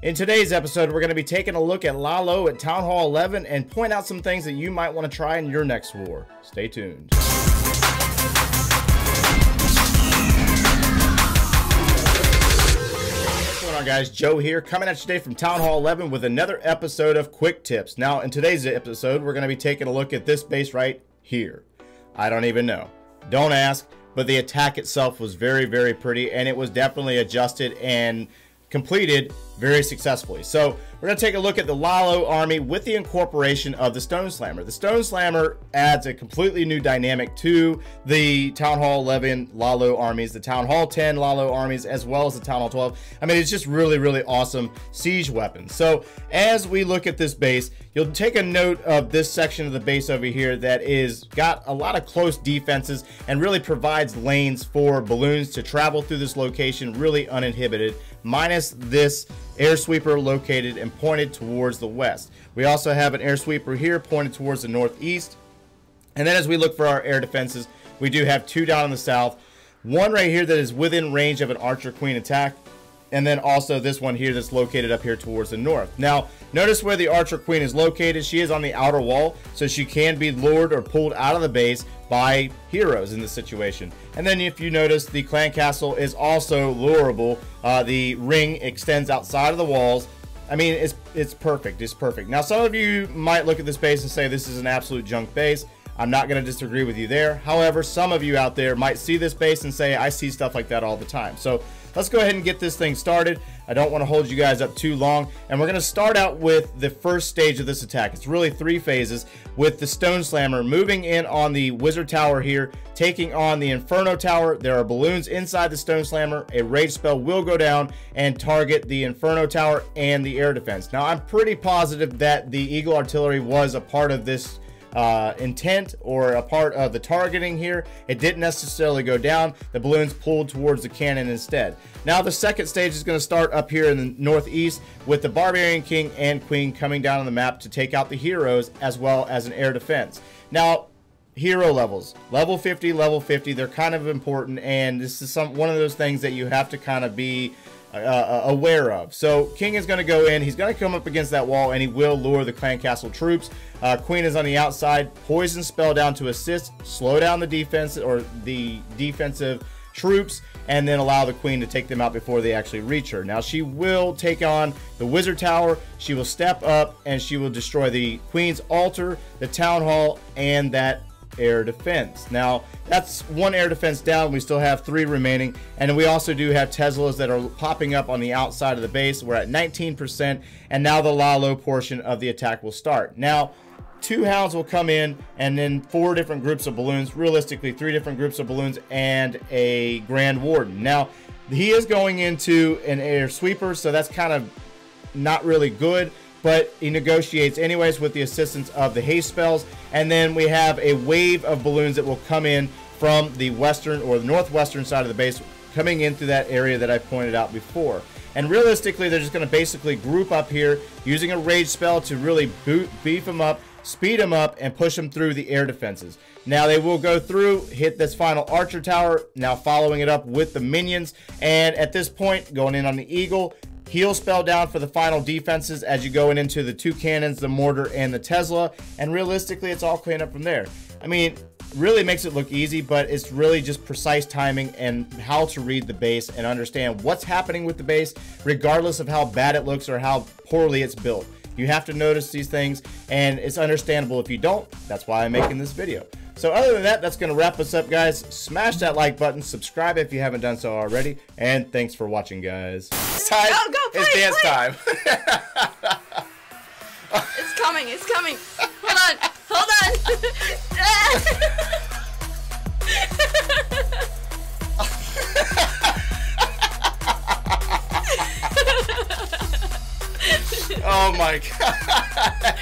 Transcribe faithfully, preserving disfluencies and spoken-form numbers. In today's episode, we're going to be taking a look at Lalo at Town Hall eleven and point out some things that you might want to try in your next war. Stay tuned. What's going on, guys? Joe here, coming at you today from Town Hall eleven with another episode of Quick Tips. Now, in today's episode, we're going to be taking a look at this base right here. I don't even know. Don't ask, but the attack itself was very, very pretty, and it was definitely adjusted and completed very successfully. So we're going to take a look at the Lalo army with the incorporation of the Stone Slammer. The Stone Slammer adds a completely new dynamic to the Town Hall eleven Lalo armies, the Town Hall ten Lalo armies, as well as the Town Hall twelve. I mean, it's just really, really awesome siege weapons. So as we look at this base, you'll take a note of this section of the base over here that is got a lot of close defenses and really provides lanes for balloons to travel through this location really uninhibited, minus this air sweeper located and pointed towards the west. We also have an air sweeper here pointed towards the northeast. And then as we look for our air defenses, we do have two down in the south, one right here that is within range of an Archer Queen attack, and then also this one here that's located up here towards the north. Now, notice where the Archer Queen is located. She is on the outer wall, so she can be lured or pulled out of the base by heroes in this situation. And then if you notice, the Clan Castle is also lureable. Uh, the ring extends outside of the walls. I mean, it's, it's perfect, it's perfect. Now, some of you might look at this base and say this is an absolute junk base. I'm not going to disagree with you there. However, some of you out there might see this base and say, I see stuff like that all the time. So let's go ahead and get this thing started. I don't want to hold you guys up too long. And we're going to start out with the first stage of this attack. It's really three phases, with the Stone Slammer moving in on the Wizard Tower here, taking on the Inferno Tower. There are balloons inside the Stone Slammer. A rage spell will go down and target the Inferno Tower and the air defense. Now, I'm pretty positive that the Eagle Artillery was a part of this uh intent or a part of the targeting here. It didn't necessarily go down. The balloons pulled towards the cannon instead. Now the second stage is going to start up here in the northeast, with the Barbarian King and Queen coming down on the map to take out the heroes as well as an air defense. Now, hero levels, level fifty, level fifty, they're kind of important, and this is some one of those things that you have to kind of be Uh, aware of. So King is going to go in, he's going to come up against that wall, and he will lure the Clan Castle troops. uh, Queen is on the outside, poison spell down to assist, slow down the defense or the defensive troops, and then allow the Queen to take them out before they actually reach her. Now she will take on the Wizard Tower, she will step up, and she will destroy the Queen's altar, the Town Hall, and that air defense. Now that's one air defense down. We still have three remaining, and we also do have Teslas that are popping up on the outside of the base. We're at nineteen percent, and now the Lalo portion of the attack will start. Now two hounds will come in, and then four different groups of balloons, realistically three different groups of balloons, and a Grand Warden. Now he is going into an air sweeper, so that's kind of not really good, but he negotiates anyways with the assistance of the haste spells. And then we have a wave of balloons that will come in from the western or the northwestern side of the base, coming into that area that I pointed out before. And realistically, they're just going to basically group up here using a rage spell to really boot, beef them up, speed them up, and push them through the air defenses. Now they will go through, hit this final Archer Tower, now following it up with the minions. And at this point, going in on the Eagle, heal spell down for the final defenses as you go in into the two cannons, the mortar, and the Tesla. And realistically, it's all cleaned up from there. I mean, really makes it look easy, but it's really just precise timing and how to read the base and understand what's happening with the base, regardless of how bad it looks or how poorly it's built. You have to notice these things, and it's understandable if you don't. That's why I'm making this video. So other than that, that's going to wrap us up, guys. Smash that like button, subscribe if you haven't done so already, and thanks for watching, guys. It's time. No, go play, it's dance play. time. It's coming, it's coming. Hold on, hold on. Oh my God.